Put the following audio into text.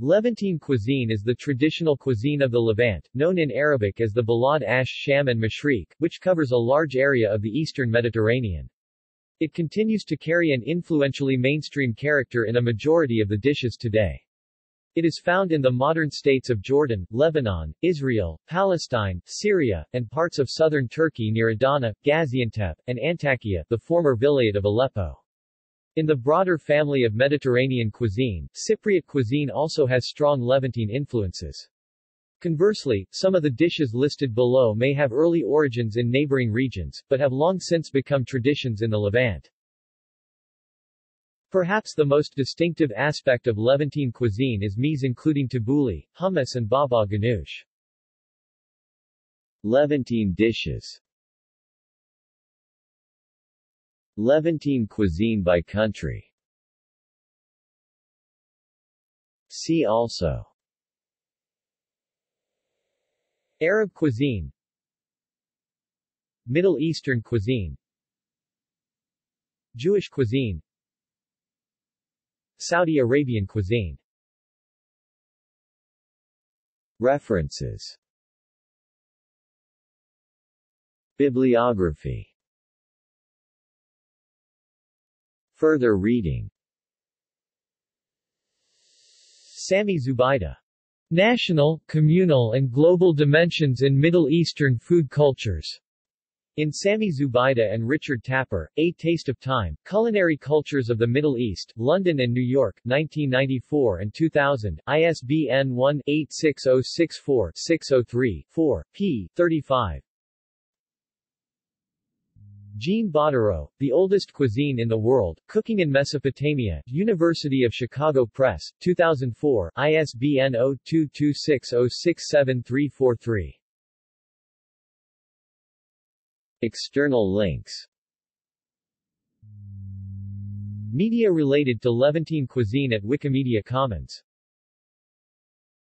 Levantine cuisine is the traditional cuisine of the Levant, known in Arabic as the Bilad ash-Sham and Mashriq, which covers a large area of the eastern Mediterranean. It continues to carry an influentially mainstream character in a majority of the dishes today. It is found in the modern states of Jordan, Lebanon, Israel, Palestine, Syria, and parts of southern Turkey near Adana, Gaziantep, and Antakya, the former Vilayet of Aleppo. In the broader family of Mediterranean cuisine, Cypriot cuisine also has strong Levantine influences. Conversely, some of the dishes listed below may have early origins in neighboring regions, but have long since become traditions in the Levant. Perhaps the most distinctive aspect of Levantine cuisine is meze including tabbouleh, hummus and baba ghanoush. Levantine dishes. Levantine cuisine by country. See also: Arab cuisine, Middle Eastern cuisine, Jewish cuisine, Saudi Arabian cuisine. References. Bibliography. Further reading. Sami Zubaida. National, Communal and Global Dimensions in Middle Eastern Food Cultures. In Sami Zubaida and Richard Tapper, A Taste of Time, Culinary Cultures of the Middle East, London and New York, 1994 and 2000, ISBN 1-86064-603-4, p. 35. Jean Bottero, The Oldest Cuisine in the World, Cooking in Mesopotamia, University of Chicago Press, 2004, ISBN 0226067343. External links. Media related to Levantine cuisine at Wikimedia Commons.